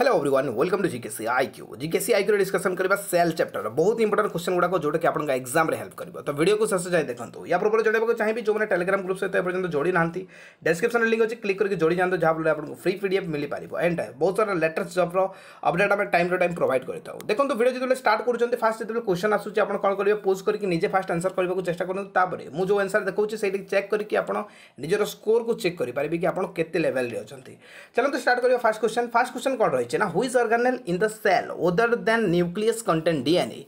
Hello everyone welcome to GKC IQ. GKC IQ discussion करबा cell chapter बहुत important question गुडा को जोटा कि आपन एग्जाम रे हेल्प करबो। तो वीडियो को शेष जाय देखंतु। या पूर्व जोड़े को चाहिए जो मैंने टेलीग्राम ग्रुप सहित एपर्यंत जोड़ी नांती डिस्क्रिप्शन लिंक अच्छे क्लिक करके जोड़ी जानते जहाँ फल आपको फ्री पीडीएफ मिल पारिबो। एंड बहुत सारा लेटेस्ट जॉब रो अपडेट आमे टाइम टू टाइम प्रोवाइड करता हूं। देखंतु वीडियो जब स्टार्ट करजोंते फास्ट जब क्वेश्चन आसु छी आपन कॉल करिवे पोस्ट करके निजे फास्ट आंसर करबा को चेष्टा करनु। तापरे मु जो आंसर देखौची सेठी चेक करके आपन निजरो स्कोर को चेक करि पारिबे कि आपन केते लेवल रे अछंती। चलंतु स्टार्ट करियो फर्स्ट क्वेश्चन कोड रही ना हुई organelle in the cell other than nucleus contain DNA.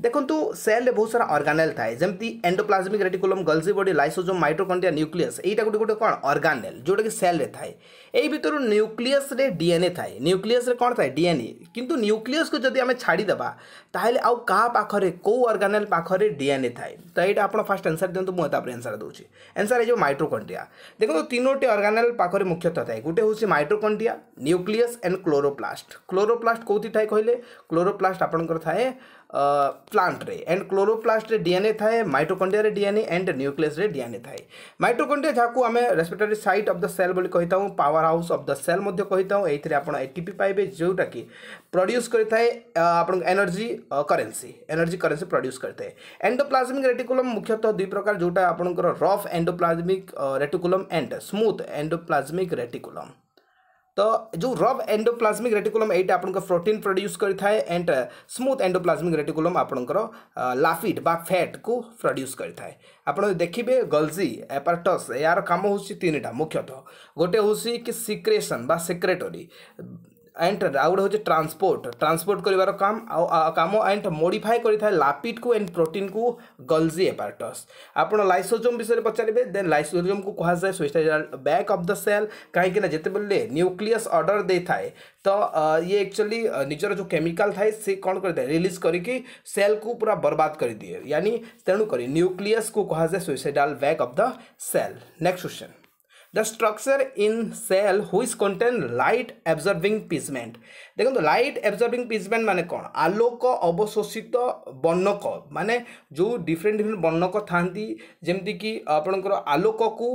देखंतु सेल रे बहुत सारा ऑर्गानेल थाए जमती endoplasmic reticulum Golgi body lysosome mitochondria nucleus एटा गुटे कोन ऑर्गानेल जोटा कि सेल रे थाए। एई भितरु न्यूक्लियस रे डीएनए थाए। न्यूक्लियस रे कोन थाए डीएनए किंतु न्यूक्लियस को जदी हमें छाड़ी दबा ताहेले आउ का पाखरे को ऑर्गानेल पाखरे डीएनए थाए। तो एटा आपन फर्स्ट आंसर देंतु मु तापर आंसर दोछि। आंसर हे जो माइटोकॉन्ड्रिया। देखंतु तीनोटी ऑर्गानेल पाखरे मुख्यतः थाए गुटे होछि mitochondria nucleus and chloroplast. Chloroplast कोथि थाए कहले क्लोरोप्लास्ट आपनकर थाए प्लांट रे एंड क्लोरोप्लास्ट रे डीएनए थाए माइटोकॉन्ड्रिया रे डीएनए एंड न्यूक्लियस रे डीएनए थाए। माइटोकॉन्ड्रिया जाकू आमे respiratory site of the cell बोली कहता हूं power house of the cell मध्ये कहता हूं। एथिरे आपण एटीपी पाइबे जोटा कि प्रोड्यूस करथाए आपण एनर्जी करेंसी प्रोड्यूस करथाए। एंडोप्लाज्मिक रेटिकुलम मुख्यतः दुई प्रकार जोटा आपनकर rough endoplasmic reticulum and smooth endoplasmic reticulum. तो जो रफ एंडोप्लाज्मिक रेटिकुलम एटा आपनका प्रोटीन प्रोड्यूस करथाए एंड स्मूथ एंडोप्लाज्मिक रेटिकुलम आपनकर लाफिट बा फैट को प्रोड्यूस करथाए। आपण देखिबे गल्जी एपार्टस यार काम होसी तीनटा मुख्यतः गोटे होसी कि सिक्रेशन बा सेक्रेटरी एंड आउट होचे ट्रांसपोर्ट करिवार काम एंड मॉडिफाई करिथाय लापिड को एंड प्रोटीन को गल्जी एपार्टस। आपण लाइसोसोम विषय पचारिबे देन लाइसोसोम को कहा जाय suicidal bag of the cell काहे कि ना जेतेबेले न्यूक्लियस ऑर्डर दे थाए तो ये एक्चुअली निजर जो केमिकल थाए से कौन करते रिलीज करके सेल को पूरा बर्बाद कर दिए यानी तेणुकर न्यूक्लियस को कहा जाए suicidal bag of the cell. Next question the structure in cell हुईज contain light absorbing pigment. देखो तो लाइट एब्जर्विंग पिगमेंट माने कौन आलोक अवशोषित वर्णक माने जो डिफरेंट वर्णक थांती जेमती कि आपनकर आलोक को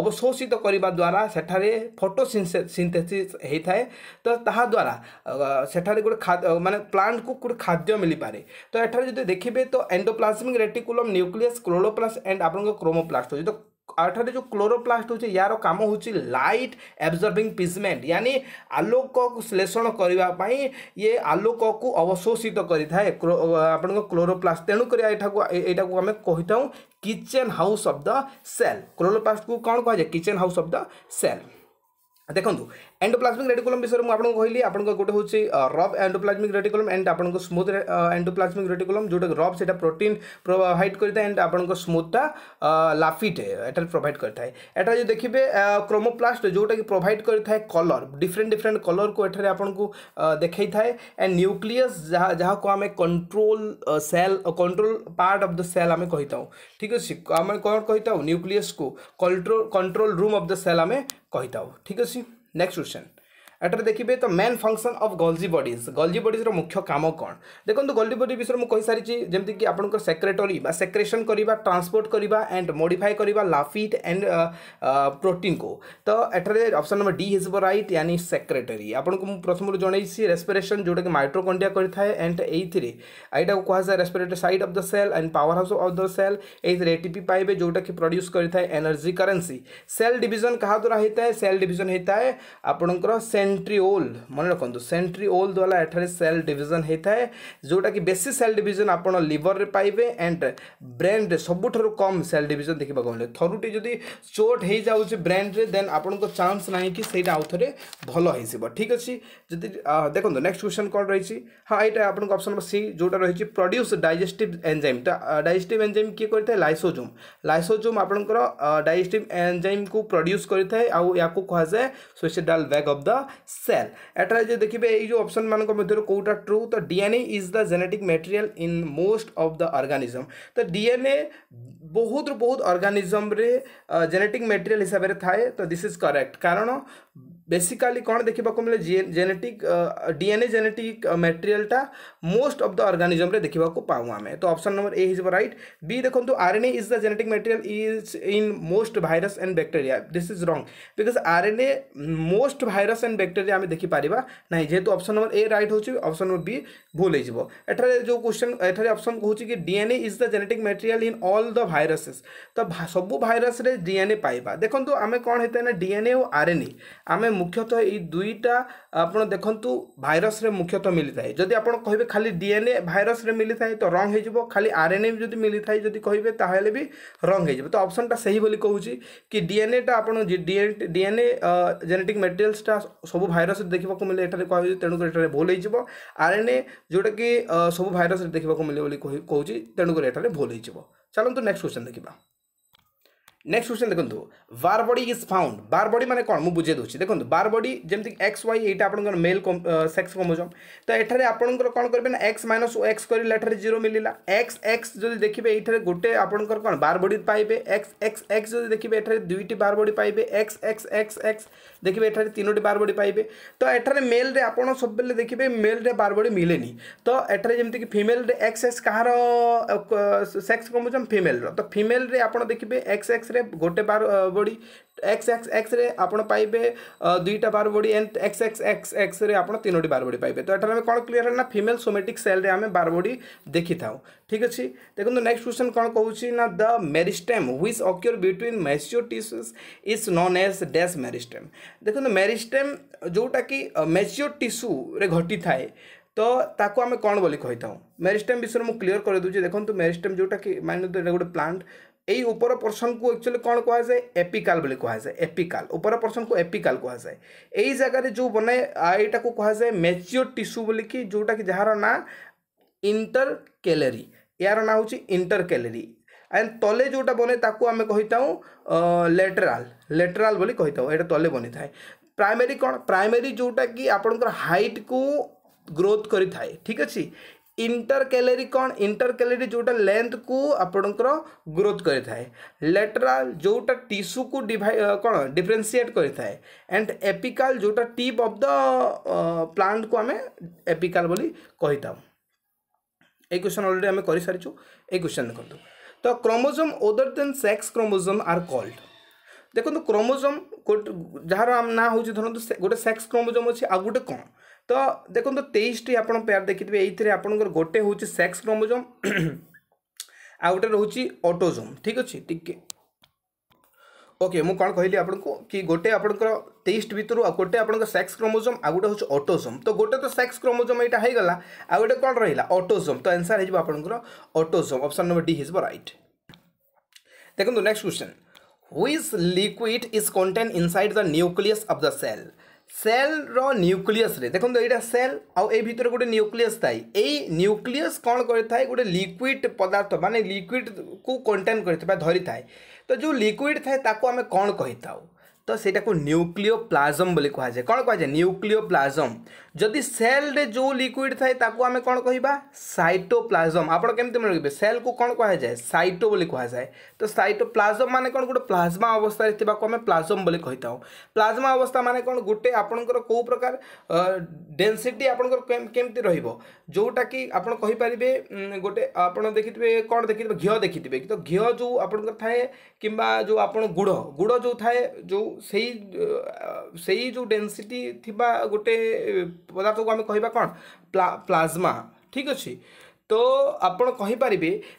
अवशोषित करने द्वारा सेठारे फोटो सिंथेसिस होता है। तो ताहा द्वारा सेठारे गोटे माने प्लांट को गोटे खाद्य मिल पारे। तो एठारे जदि देखिबे तो endoplasmic reticulum nucleus chloroplast and आपनकर क्रोमोप्लास्ट हो अर्थात जो क्लोरोप्लास्ट होचे यारो काम होचे लाइट एब्जर्विंग पिगमेंट यानी आलोक को विश्लेषण करने ये आलोक को अवशोषित करें आपन क्लोरोप्लास्ट तेणुक यहाँ आम कहता हूँ kitchen house of the cell. Chloroplast को कौन कह जाए kitchen house of the cell. देखंतु एंडोप्लाज्मिक रेटिकुलम विषय में आपको कहली आपको गोटे हूँ रफ एंडोप्लाज्मिक रेटिकुलम एंड आपको स्मूथ एंडोप्लाज्मिक रेटिकुलम जोटा रफ से प्रोटीन प्रोवाइड करता है एंड आपको स्मूथटा लाफिट एटार प्रोवाइड करता है। एटा जो देखिए क्रोमोप्लास्ट जोटा कि प्रोवाइड करता है कलर डिफरेंट कलर को एठारे आपको देखई थाए एंड न्यूक्लियस जहाँ को आम control part of the cell आम कहता हूँ। ठीक अच्छे आम कौन कहता हूँ न्यूक्लियस को control room of the cell आम कहता हूँ। ठीक अच्छे। नेक्स्ट क्वेश्चन एटर देखिए तो main function of Golgi bodies मुख्य काम कौन। देखो गल्जी बॉडी विषय में कही सारी जमती कि आपनकर सेक्रेटरी बा सेक्रेशन करवा ट्रांसपोर्ट करवा एंड मॉडिफाई करवा लाफिट एंड प्रोटीन को। तो एठारे option number D is right यानी सेक्रेटरी। आपको प्रथम जनइसी रेस्पिरेशन जोटा कि माइटोकॉन्ड्रिया करें एंड एटा कह जाए respiratory site of the cell and power house of the cell. ATP पाइबे जोटा कि प्रोड्यूस करें एनर्जी करेंसी। सेल डिविजन क्या द्वारा होता है सेल डिविजन होता है आपनकर सेंट्रिओल मन रखु सेंट्रिओल द्वारा एठारे सेल डिविजन होता है जोटा कि बेसी सेल डिविजन आप लिवर रे पाइबे एंड ब्रेन रे सबुठ कम सेल डिविजन देखा मिले थरुटे जदि चोट हो जाए ब्रेन रे देन आपण चान्स ना कि आउ थे भल हो। ठीक अच्छे। जदि देखो नेक्स्ट क्वेश्चन कौन रही हाँ यहाँ आपको ऑप्शन नंबर सी जोटा रही प्रोड्यूस डाइजेस्टिव एंजाइम। तो डाइजेस्टिव एंजाइम किए करें लाइसोसोम आपंकर डाइजेस्टिव एंजाइम को प्रोड्यूस करें आउ या कह जाए suicidal bag of the cell. एटारे जो देखिए ये जो ऑप्शन मान मध्य कौटा ट्रू तो DNA is the genetic material in most of the organism. तो डीएनए बहुत बहुत ऑर्गेनिज्म रे जेनेटिक मटेरियल हिसाब रे थाए। तो दिस इज करेक्ट कारण बेसिकली कौन देखा मिले जेनेटिक डीएनए जेनेटिक मटेरियलटा मोस्ट ऑफ द ऑर्गेनिज्म रे देखा पाऊँ आम। तो ऑप्शन नंबर ए हो राइट। बी देखो RNA is the genetic material is in most virus and bacteria. This is wrong because RNA most virus and bacteria आम देखिपारा ना जेहेतु ऑप्शन नंबर ए राइट होची ऑप्शन नंबर बी भूल हो। जो क्वेश्चन एठारे ऑप्शन कहूँ कि DNA is the genetic material in all the viruses. तो सब वायरस रे डीएनए पाइबा। देखो आम कौन होता है ना डीएनए और आरएनए आम मुख्यतः ये दुईटा आप देखु भाइरस रे मुख्यतः मिलता है। जदि आप कहे खाली डीएनए भाइरस रे मिली था तो रंग हो, खाली आरएनए भी जो मिली था जब कहे ताल भी रंग हो। तो ऑप्शनटा सही बोली कहूँ कि डीएनएटा आप डीएनए जेनेटिक मटेरियल्सटा सब भाइरस देखा मिले ये तेणुकर ये भूल हो। आरएनए जोटा कि सब भाइरस देखा मिले कौच तेणुकर ये भूल हो। चलो नेक्स्ट क्वेश्चन देखा। नेक्स्ट क्वेश्चन देखो Barr body is found. Barr body माने कौन मु बुझे दूसरी देखो बार बॉडी जमी एक्स वाई यहाँ आप मेल सेक्स क्रोमोसोम। तो ये आपंकर कौन करेंगे ना एक्स माइनस एक्स कर जीरो मिलला एक्स एक्स जो देखिए ये गोटे आपंकर कौन बार बॉडी पाइबे एक्स एक्स एक्स जो देखिए ये दुईटी बार बॉडी पाइबे एक्स एक्स एक्स एक्स देखिए ये तीनोटी बार बॉडी पाइबे। तो ये मेल रे आप सब बेले देखिए मेल रे बार बॉडी मिलेनी। तो ये जमीक फीमेल रे एक्स एक्स कहार सेक्स क्रोमोसोम फीमेल रो। तो फीमेल रे आप देखिए एक्स एक्स गोटे Barr body X X X रे आपण पाइबे दुईटा Barr body and X X X X रे आपण तीनोटी बार बॉडी पाइबे। तो एठारे कौन क्लियर है ना फीमेल सोमेटिक सेल रे आमे बार बॉडी देखी था। ठीक अच्छे देखो नेक्स्ट क्वेश्चन कौन कहूँ ना the meristem which occur between mature tissues is known as dash meristem. देखो मेरिस्टेम जोटा कि मैच्योर टिश्यू रे घटी थाए तो ताको आमे कौन बोली कही था। मेरिस्टेम विषय मुझे क्लीयर कर दूसरी देखो मेरिस्टेम जोटा कि मान गोटे प्लांट यही ऊपर पोर्सन को एक्चुअली कौन कह जाए एपिकाल बोली कह जाए। एपिकाल ऊपर पोर्सन को एपिकाल कह जाए। यही जगह जो बने यहाँ को कह जाए मैच्योर टिश्यू बोली कि जोटा कि जार ना इंटर कैलोरी यार ना हूँ इंटर कैलोरी एंड तले जोटा बने ताको आम कही था लेटराल लेटराल बोली कही था। ये तले बनी थाए प्राइमरी कौन प्राइमरी जोटा कि आपणकर हाइट को ग्रोथ करी थाए। ठीक अच्छे इंटर कैलोरी कौन इंटर कैलोरी जोटा लेंथ को आपणकर ग्रोथ करी थाए। लेटराल जोटा टिश्यू को डिवाइड कौन डिफरेंशिएट करी थाए एंड एपिकाल जोटा टिप ऑफ द प्लांट को हमें एपिकाल बोली कही था। ए क्वेश्चन ऑलरेडी हमें कर सारीचु। ए क्वेश्चन देखो तो chromosome other than sex chromosome are called. देखो क्रोमोसोम जार ना हूँ धरत से, गोटे सेक्स क्रोमोसोम अच्छे आ गोटे कौन। तो देखो 23 आप पेयर देखिए यही गोटे हूँ सेक्स क्रोमोसोम आ गोटे रोचे ऑटोसोम। ठीक अच्छे टी ओके मु कौन कहली आपको कि गोटे आपंकर 23 भितर गोटे आपंकर सेक्स क्रोमोसोम आ गोटे हूँ ऑटोसोम। तो गोटे तो सेक्स क्रोमोसोम यहाँ होगा आ गोटे कौन रहा ऑटोसोम। तो आंसर हो आपंकर ऑटोसोम ऑप्शन नंबर डी हो राइट। देखो next question which liquid is contain inside the nucleus of the cell. Cell रो न्यूक्लियस रे देखो यहाँ सेल आउ ए भितर गोटे न्यूक्लियस थाए। यही न्यूक्लियस कौन कर गोटे लिक्विड पदार्थ माने लिक्विड को कंटेन कर धरी थाए। तो जो लिक्विड थाए ताको आमे कौन कही था। तो सेटा को न्यूक्लियोप्लाज्म बोली कह जाए। कौन कह जाए न्यूक्लियोप्लाज्म। जदि सेल रे जो लिक्विड थाए ताको आमे कौन कहबा साइटोप्लाज्म। आपन केमते मन रखबे सेल को कौन कह जाए साइटो बोली कह जाए। तो साइटोप्लाज्म माने कौन गोटे प्लाज्मा अवस्था रे थिबा को आमे प्लाज्म बोली कहिताउ। प्लाज्मा अवस्था माने कौन गोटे आपनकर को प्रकार डेंसिटी आपनकर केमते रहइबो जोटा कि आपन कहि परिबे गोटे आपन देखितबे कौन देखितबे घियो देखितबे। तो घियो जो आपनकर थाए किबा जो आपन गुड़ गुड़ जो थाए जो सही जो डेंसिटी थिबा गोटे पदार्थ को आम कह कौन प्लाज्मा। ठीक अच्छे तो आपण कहींपारे।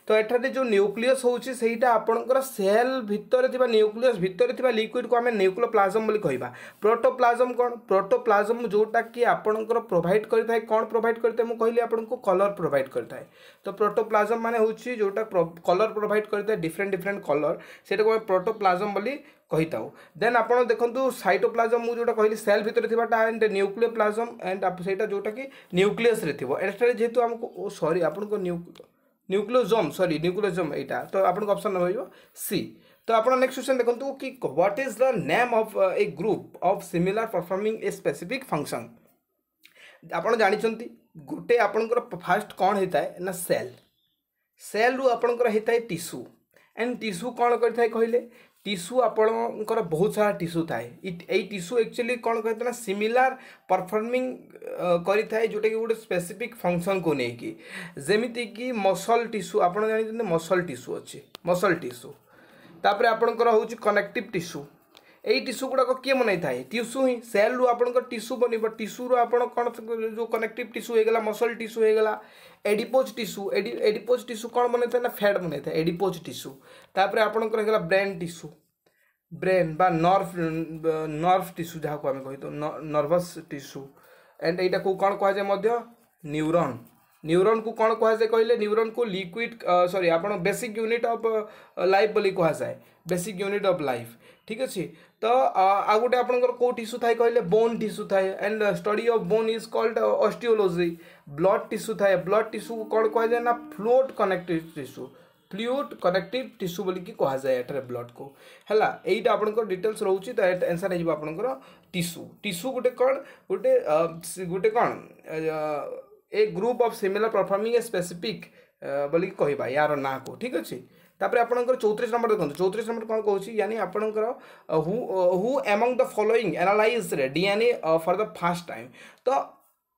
तो एठारे जो न्यूक्लियस होटा आपणकर सेल भितर थिबा न्यूक्लियस भितर थिबा लिक्विड को आम न्यूक्लियोप्लाज्म बोली कहिबा। प्रोटोप्लाज्म कौन प्रोटोप्लाज्म जोटा कि आपणकर प्रोवाइड करि थाए। कौन प्रोवाइड करि थाए मु कहली आपनको कलर प्रोवाइड करि थाए। तो प्रोटोप्लाज्म माने होची जोटा कलर प्रोवाइड करि थाए डिफरेंट डिफरेंट कलर सेटा को प्रोटोप्लाज्म बोली कही था। देन आप देखो साइटोप्लाज्म मुझे जोटा कहली सेल भितर था एंड न्यूक्लियोप्लाज्म एंड से जोटा कि न्यूक्लियस रे थी एटारे जेहेतु हमको सॉरी आपको न्यूक्लियोसोम सॉरी न्यूक्लियोसोम यहाँ। तो आपको ऑप्शन हो सी। तो आप नेक्स्ट क्वेश्चन देखो कि what is the name of a group of similar performing a specific function. आपड़ जानते गोटे आपंकर फास्ट कौन होता है ना सेल सेल रु आपंकर होता है टिश्यू एंड टिश्यू कौन कर टीस्यू आपणकर बहुत सारा टीस्यू थाए यही टीस्यू एक्चुअली कौन कहते हैं सिमिलर परफॉर्मिंग करें जोटा कि गोटे स्पेसिफिक फंक्शन को लेकिन जमीती कि मसल टीस्यू आप जानते मसल टीस्यू अच्छे मसल टीस्यू तापर आपणकर हूँ कनेक्टिव टीस्यू यही टीस्यू गुड़ाक किए बनई थाए टीस्यू ही सेल रू आप टीस्यू बन टीस्यू रू आप जो कनेक्टिव टीस्यू होगा मसल टीस्यू होगा एडिपोज टीस्यू कौन बनता है ना फैट बनता है एडिपोज टीस्यू तापर आपणकर ब्रेन टीस्यू ब्रेन बा नर्व टीस्यू जहाँ को आम कह नर्भस टीस्यू एंड यहाँ को कौन कहुए न्यूरॉन न्यूरॉन को कौन कहुए कहले न्यूरॉन को लिक्विड सॉरी आप बेसिक यूनिट ऑफ लाइफ बोली कहुए बेसिक यूनिट ऑफ लाइफ ठीक अच्छे। तो आ गोटे आपंकर को टीस्यू थाए कहले बोन टीस्यू थाए and study of bone is called osteology. Blood tissue थाए ब्लड टीस्यू कौन कहुए ना fluid connective tissue fluid connective tissue बोल कि कहुए एटार ब्लड को हैला एटा आपंकर डिटेल्स रोचे। तो एट आंसर है आपंकर टीस्यू टीस्यू गोटे कौन गोटे गोटे कौन a group of similar performing a specific बोल कह यार ना को ठीक अच्छे। तापर आपणकर 34 नंबर देखते 34 नंबर कौन कहूँ यानी आपणकर who among the following analyse रे DNA for the first time. तो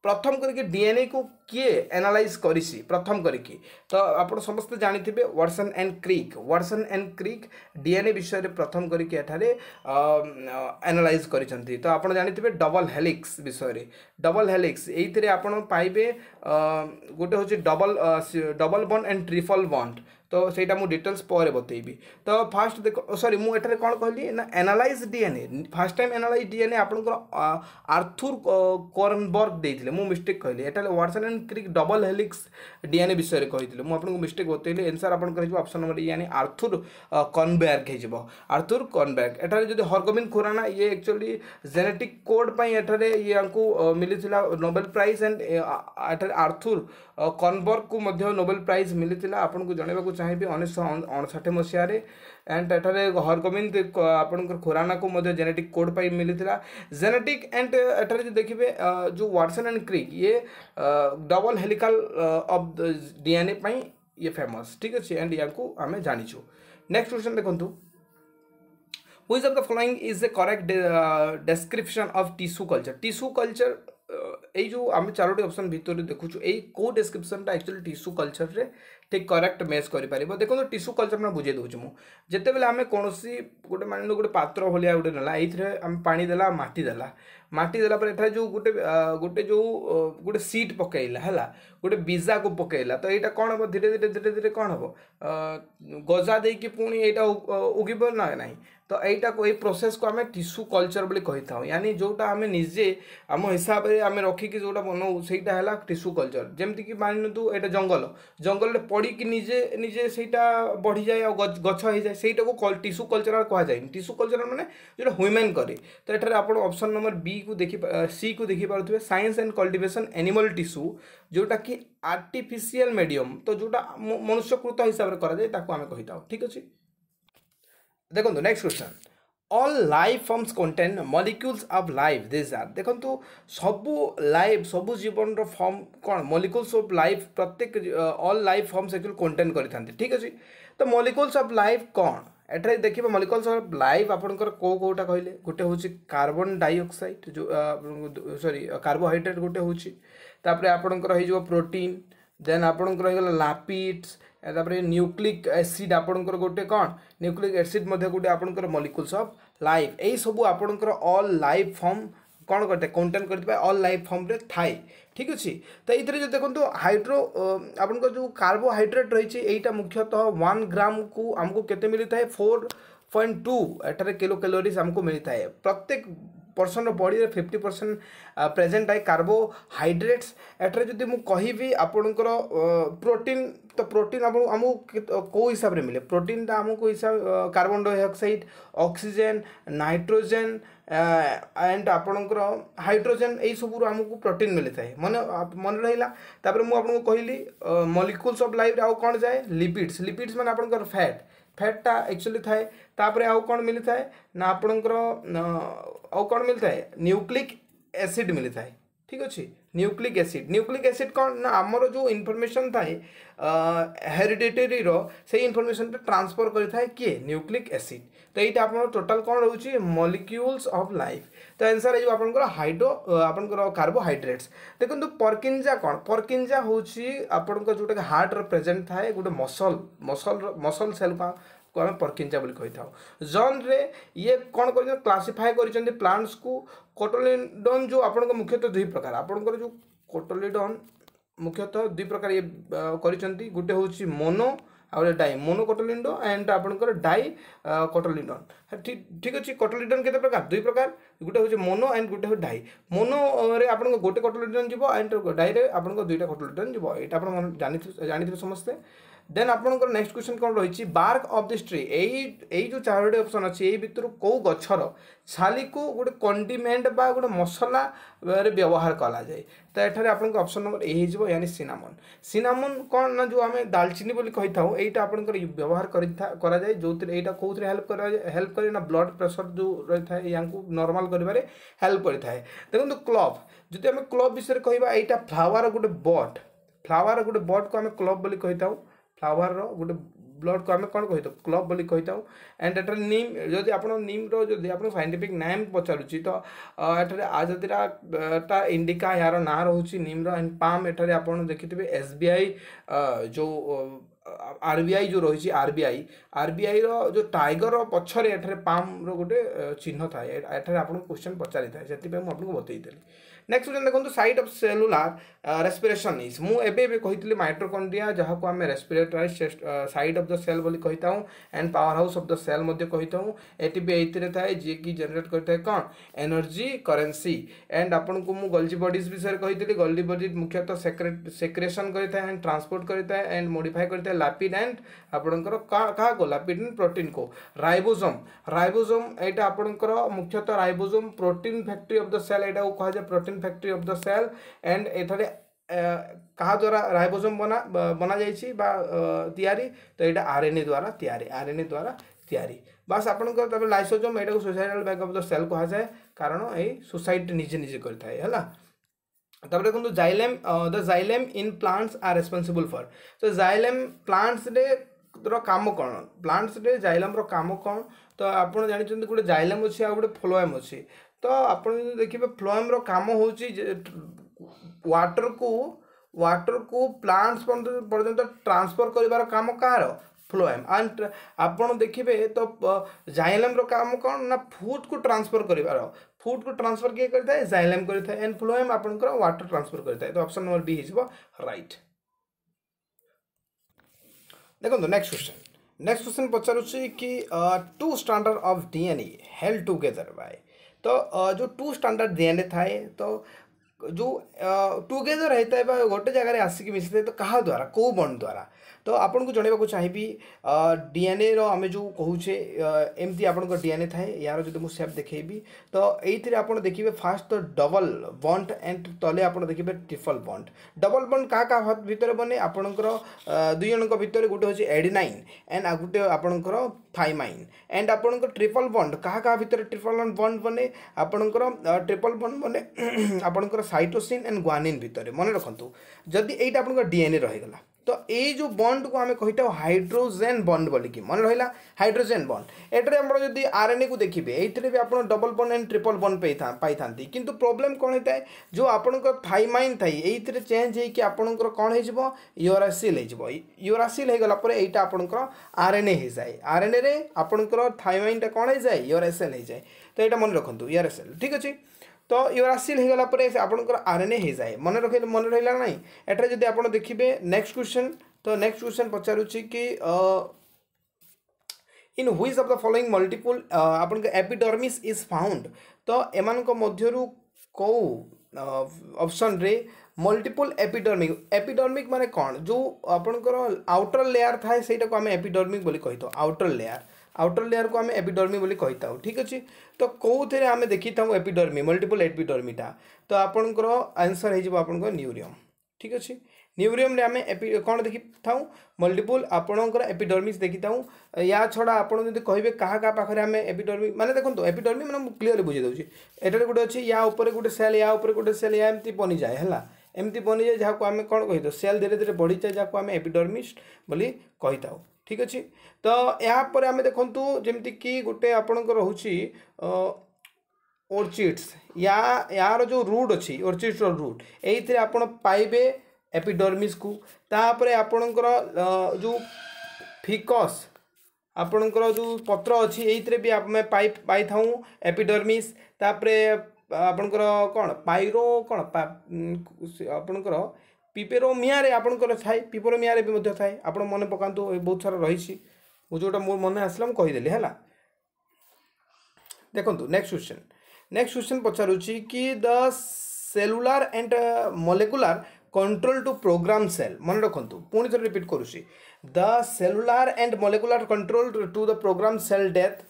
प्रथम करके डीएनए को किए एनालाइज करिसी प्रथम करके। तो आप समस्ते जानिथिबे वाटसन एंड क्रिक डीएनए विषय रे प्रथम करके एठारे एनालाइज करिसथि। तो आप जानिथिबे डबल हेलिक्स विषय रे डबल हेलिक्स एइथिरे आपण पाइबे गोटे होचे double bond and triple bond. तो सेटा मु डिटेल्स पर बतेबी। तो फास्ट देखो सॉरी मु एठारे कौन कहली ना analyse DNA first time analyse DNA आपनकर आर्थर कोर्नबर्ग देथिले मु मिस्टेक कहली एटाले Watson and Crick double helix DNA विषय रे कहिथिले मु आपनको मिस्टेक बतेले। आंसर आपनकर हिजो ऑप्शन नंबर यानी आर्थर कोर्नबर्ग हिजो आर्थर कोर्नबर्ग। एटारे जदी हरगोविंद खुराना ये एक्चुअली जेनेटिक कोड पई एठारे यांकू मिलिथिला नोबेल प्राइज एंड एटारे आर्थर कोर्नबर्ग को मध्ये नोबेल प्राइज मिलिथिला आपनको जणेबा चाहिए 1959 मसीह एंड एठारे हरगोविंद आपणकर खुराना को मध्य जेनेटिक कोड पाई मिलता जेनेटिक एंड एठारे जो देखिए जो वाटसन एंड क्रिक ये डबल हेलिकल ऑफ डीएनए पाई ये फेमस ठीक अच्छे एंड या आम जानीचु। नेक्स्ट क्वेश्चन देखो which of the following is the correct description of tissue culture यही जो आम चारोटी ऑप्शन भितर देखु यही डिस्क्रिप्शनटा एक्चुअली टिश्यू कल्चर रे ठीक करेक्ट मैच कर पार। देखो टिश्यू कल्चर मैं बुझे दूसरी मुझे बेले आम कौन गोटे मान लो गोटे पात्र भाया गोटे ना ये पा देला माटी देला माटी देलापर एठार जो गोटे गोटे जो गोटे सीट पकईला है गोटे बीजा को पकईला। तो यहाँ कौन हम धीरे धीरे कौन हम गजा दे कि पुणी यहाँ उगब ना ना। तो यहाँ को प्रोसेस को आम टिश्यू कल्चर बोली कही था यानी जोटा आम निजे आम हिसाब से आम रखिकी जोटा बनाऊ सेटा टिश्यू कल्चर जमती कि मान तू यहाँ जंगल जंगल पड़िकी निजे निजे सेटा बढ़ी जाए और गछ हो जाए सेटा को टिश्यू कल्चर कहुए टिश्यू कल्चर माने जो ह्यूमन करे। तो एठार आप ऑप्शन नंबर बी को देखि सी को देखि पारे science and cultivation animal tissue जोटा कि आर्टिफिशियल मीडियम। तो जोटा मनुष्यकृत हिसाब से कराए ताको आमे कहि दाओ ठीक अछि। देखो next question all life forms contain molecules of life this are. देखो सबू लाइफ सबू जीवन फॉर्म कौन मॉलिक्यूल्स ऑफ लाइफ प्रत्येक all life forms actually contain करते ठीक अच्छे। तो मॉलिक्यूल्स ऑफ लाइफ कौन एठारे देखिए मॉलिक्यूल्स ऑफ लाइफ आपनकर को कोटा कहले गोटे हूँ कार्बन डाइऑक्साइड जो सॉरी कार्बोहाइड्रेट गोटे हूँ तापर आपनकर हो प्रोटीन देन आपनकर लापिड्स तापर न्यूक्लिक एसिड आपनकर गोटे कौन न्यूक्लिक एसिड मध्य गोटे आपनकर मॉलिक्यूल्स ऑफ लाइफ यही सब आपनकर ऑल लाइफ फॉर्म कौन करते कंटेन करते ऑल लाइफ फॉर्म रे थाए ठीक अच्छे। तो ये देखो हाइड्रो आपनकर जो कार्बोहाइड्रेट रही है मुख्यतः 1 ग्राम को आमको केते मिलता है 4.2 एठारे किलो कैलोरीज आमको मिलता है प्रत्येक पर्सन बॉडी रे 50% प्रेजेंट है कार्बोहाइड्रेट्स। एठारे जदि मु कहिबी आपनकर प्रोटीन तो प्रोटीन आपको कौ हिसाब रे मिले प्रोटीन ता हमको हिसाब carbon dioxide oxygen nitrogen and आपणकर हाइड्रोजेन यही सब आमको प्रोटीन मिलता है मन रहा। तापर मु आपको कहली मॉलिक्यूल्स ऑफ लाइफ आउ कौन जाए लिपिड्स लिपिड्स माने आपणकर फैट फैटा एक्चुअली थाए तापर आउ कौन मिलता है ना आपणकर आउ कौन मिलता है न्यूक्लिक एसिड मिलता है ठीक अच्छे। न्यूक्लिक एसिड कौन ना आमर जो इनफॉरमेशन थाए हेरिडेटरी रो से इनफॉरमेशन ट्रांसफर करें किए न्यूक्लिक एसिड। तो ये आप टोटाल कौन रोच मॉलिक्यूल्स ऑफ लाइफ। तो आंसर है जो आप हाइड्रो आप कार्बोहाइड्रेट्स। देखो पर्किंजा कौन, पर्किंजा हूँ आपंकर जोटा हार्ट प्रेजेंट थाए गोटे मसल मसल मसल सेल का आम पर्किंजा कही था। जॉन रे ये कौन कर क्लासीफाई कर प्लांट्स को कोटोलिडन जो आप मुख्यतः दुई प्रकार आपंकर जो कोटोलिडन मुख्यतः दुई प्रकार ये गोटे हूँ मोनो आउ डाई मोनो कोटोलिडन एंड आपंकर डाई कोटोलिडन। ठीक अच्छे कोटोलिडन केते प्रकार दुई प्रकार गोटे हूँ मोनो एंड गोटे हूँ डाई। मोनो रे आपन गोटे कोटोलिडन जीव एंड डाई रे आपन दुईटा कोटोलिडन जीव एटा आपन जानि समस्ते। देन आपनकर नेक्स्ट क्वेश्चन कौन रही बार्क ऑफ दिस ट्री जो चारोटी ऑप्शन अच्छे यही भितर कौ गछर छाली को गोटे कंडिमेंट बा गोटे मसला रे व्यवहार कला जाए। तो एठारे आपनकर ऑप्शन नंबर ए हो यानी सिनामन। सिनामन कौन ना जो आम दालचीनी बोली कही था एटा आपनकर व्यवहार करा जाए जो एटा कोउथरे हेल्प करे ना ब्लड प्रेशर जो रही था यांकू नॉर्मल करबारे हेल्प करथाय। देखंतु क्लब जदि आम क्लब विषय कहबा एटा फ्लावर गोटे बट फ्लावर गोटे बट को आम क्लब बोली कही था। फ्लावर रो गोटे ब्लड को आम कौन कही था क्लब बोली कही था। एंड एटार नीम जदि आप नीम रोदी आप सैंटिफिक नेम पचारूँ तो एठार आजादीरा इंडिका यार ना रोच निम्र एंड पाम एठार आप देखिए एसबीआई जो आरबीआई जो रही आरबीआई आरबीआई रो जो टाइगर पछरे एठार पाम रो गोटे चिन्ह था। एठार आप क्वेश्चन पचारि था से मुझे बतई देली। नेक्स्ट क्वेश्चन देखो site of cellular respiration is मुझे कही माइटोकॉन्ड्रिया जहाँ आम respiratory site of the cell बोली कही था and power house of the cell कही था। एटी भी एथि थाए जी कि जेनेट करें कौन एनर्जी करेन्सी एंड आपन को मु गल्जी बॉडीज विषय कही। गल्जी बॉडीज मुख्यतः सेक्रेशन करें एंड ट्रांसपोर्ट करें एंड मोडिफाई करें लैपिड एंड आपणकर क्या को लैपिड एंड प्रोटीन को राइबोसोम। राइबोसोम एटा आपणकर मुख्यतः ribosome protein factory of the cell एटा को कहा जाए protein factory of the cell and एठारे कहा द्वारा राइबोसोम बना जाइछि बा तैयारी तो एटा आरएनए द्वारा तैयारी बस आपणकर लाइसोसोम एटा को suicidal bag of the cell कहा जाए कारण ए सोसाइटी निजे निजे करथाय हला। तब देखो xylem the xylem in plants are responsible for तो जाइलेम प्लांट्स रे काम कौन प्लांट्स रे जाइलेम रो काम कौन तो आप जानते गोटे जाइलेम अच्छे आ गए फ्लोएम अच्छे तो आप देखिए फ्लोएम रो काम हूँ वाटर को प्लांट्स पर्यंत ट्रांसफर कर काम कहार फ्लोएम एंड आप देखिए तो जाइलेम रो काम कौन ना फूड को ट्रांसफर कर फूड को ट्रांसफर किए करता है जाइलेम करता है एंड फ्लोएम आपनकर वाटर ट्रांसफर करता है। तो option number B is right. देखो नेक्स्ट क्वेश्चन पचारुछि कि two standard of DNA held together by तो जो टू स्टैंडर्ड डीएनए थाए तो जो टुगेदर होता है गोटे जगह आसिक मिसी थाए तो कहा द्वारा कौ बंड द्वारा तो आपन को जनवाक चाहिए डीएनए रो आमे जो कहूचे एमती आपन डीएनए थाए यार जो मुझे सेप देखेबी तो ये आप देखिए फास्ट तो डबल बॉन्ड एंड तले आप देखिए ट्रिपल बॉन्ड। डबल बॉन्ड क्या क्या भितर बने आपणकर दुई जन भितर गोटे हूँ एडिनाइन एंड गोटे आपणकर थाइमाइन एंड आपणकर ट्रिपल बॉन्ड क्या क्या भितर ट्रिपल बॉन्ड बने आपणकर ट्रिपल बॉन्ड बने आपणकर साइटोसिन एंड ग्वानिन भितर मन रखु जदि ये आप डीएनए रहीगला तो ये जो बॉन्ड को आम कही था हाइड्रोजेन बॉन्ड बोलिकी मन रहा हाइड्रोजेन बॉन्ड एटारे आम जब आरएनए को देखिए ये भी आप double bond and triple bond पाई था किंतु प्रोब्लेम कौन होता है जो आपनकर थाइमाइन थाई ये चेंज होकर आपनकर कौन हो यूरासिल होगलापर यहाँ आपनकर आरएनए हो जाए आरएनए रे आपनकर थाइमाइनटा कौन हो जाए यूरासिल हो जाए तो यहाँ मन रखु यूरासिल ठीक अच्छे तो यूरासिल होगला आपनकर आरएनए हो जाए मन रहा ना एटार जब आप देखिए। नेक्स्ट क्वेश्चन पचारुछि कि in which of the following multiple आपनकर एपिडर्मिस इज फाउंड तो एमानक मध्यरु को ऑप्शन रे मल्टीपल एपिडर्मिक माने कौन जो आपनकर आउटर लेयर थाए सेटा को आम एपिडर्मिक बोली कही था आउटर लेयर को आम एपिडर्मी बोली कही था। ठीक अच्छे तो कौन आम देखी था एपिडर्मी मल्टीपल एपिडर्मीटा तो आपनकर आंसर हो आपनकर न्यूरियम। ठीक अच्छे न्यूरियम रे आम कौन देखी था मल्टीपल आपणकर एपिडर्मिस देखी था या छड़ा आपड़ी कहे क्या पाखे आम एपिडर्मी माने देखो एपिडर्मी मैंने क्लीयर बुझे दूसरी एटार गोटे अच्छे या उपर गोटे सेल या उपर गोटे सेल या एमती बनी जाए है एमती बनी जाए जहाँ आम कौन कही सेल धीरे धीरे बढ़ी जाए जहाँ आम एपिडर्मिस बोली कही था। ठीक अच्छे। तो यापर आम देखु जमती कि गोटे आपण रोचे ओर्चिड्स या यार जो रूट अच्छी ओर्चिड्स रूट ये आप पाइबे एपिडर्मिस को तापर आपणकर जो फिकस आपणकर जो पत्र अच्छी ये भी आम पाई था एपिडर्मिस तापर आपणकर कौन पाइरो कौन आपणकर पिपेरोमिया आपणकर थाए पिपेरोमिया भी थाए आप मन पकातु बहुत सारा रही जोटा मोर मन आसला मुझदेली है। देखो नेक्स्ट क्वेश्चन, नेक्स्ट क्वेश्चन पचारूची कि the cellular and molecular control to program cell मन रखु पुणी थोड़े रिपीट करुच्ची the cellular and molecular control to the program cell death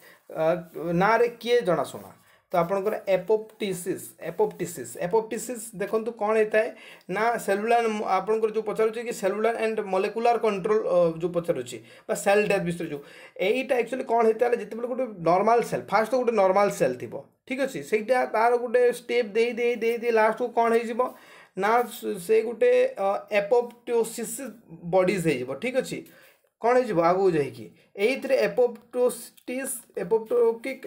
ना किए जनाशुना तो आपणकर एपोप्टिसिस एपोप्टिसिस एपोप्टिसिस देखो कौन होता है ना सेलुलर आपणकर जो पचारूची कि सेलुलर एंड मोलेकुलर कंट्रोल जो पचारूची सेल डेथ विषय जो यहीटा एक्चुअली कौन होता है जिते बड़े गोटे नॉर्मल सेल फास्ट तो गोटे नॉर्मल सेल थी ठीक अच्छे सहीटा तार गोटे स्टेप दे दे दे दे लास्ट को कौन हो ना से गोटे एपोप्टोसिस बॉडीज हो ठीक अच्छे कौन हो आगू जाइए एपोप्टोसिस एपोप्टोकिक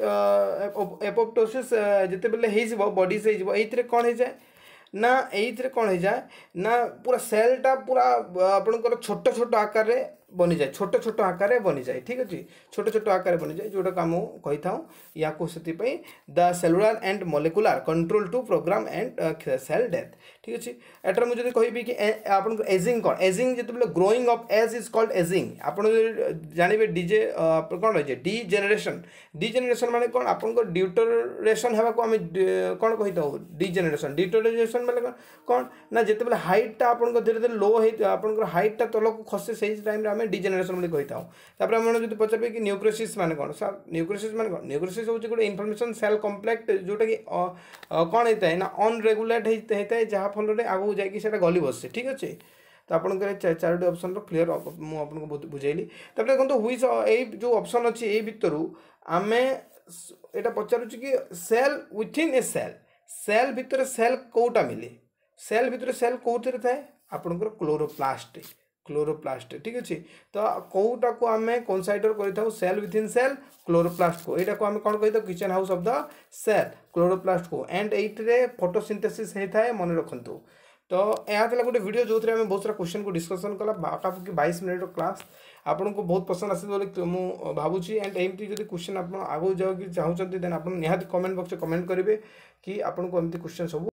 एपोप्टोसिस जिते बेले बॉडीज हो कौन हो जाए ना ये कौन हो जाए ना पूरा सेलटा पूरा आपणकर छोट छोट आकार बनी जाए छोट छोट आकार बनी जाए ठीक अच्छे छोट छोट आकार बनी जाए जोटा काम कही था या से the cellular and molecular control to program and cell death ठीक अच्छे। एटर मुझे कहि कि आप एजिंग कौन एजिंग जिते growing up age is called ageing आप जानवे डीजे कौन रही है डी जेनेरेसन माने कौन आप ड्यूटरेसन होगा को आम कौन कही था डी जेनेरेसन मैंने कौन ना जिते हाइटा आप धीरे धीरे लो हो हाइटा तल को खसे से टाइम में डिजेनरेशन कही था पचारे कि न्यूक्रोसिस माने कौन सर न्यूक्रोसिस माने कौन न्यूक्रोसिस होची गोटे इनफॉरमेशन सेल कॉम्प्लेक्स जोटा कि कौन होता है ना अनरेगुलेट होता है जहाँफल में आगे जाकि गली बस ठीक अच्छे। तो आप चारोटी ऑप्शन क्लीयर मुझे बुझेली तापर देखो हुईस जो ऑप्शन अच्छी ये भितर आम यहाँ पचारूँ कि cell within a cell cell भितर सेल कौटा मिले सेल भितर सेल कौन थाए आपणकर क्लोरोप्लास्ट क्लोरोप्लास्ट ठीक अच्छे। तो कौटा को आम कन्साइडर कर सेल विथिन सेल क्लोरोप्लास्ट को यहाँ को आम कौन कही kitchen house of the cell chloroplast को एंड ये फोटोसिंथेसिस होता है मन रखु। तो यहाँ गोटे वीडियो जो थे बहुत सारा क्वेश्चन को डिस्कसन कला पाखापाखि 22 मिनट क्लास आपन को बहुत पसंद आसे बोले मुझे भावुची एंड एमती जो क्वेश्चन आप आगे जाओ कि चाहते देन आप निहाती कमेंट बॉक्स कमेंट करेंगे कि आपको एमती क्वेश्चन सब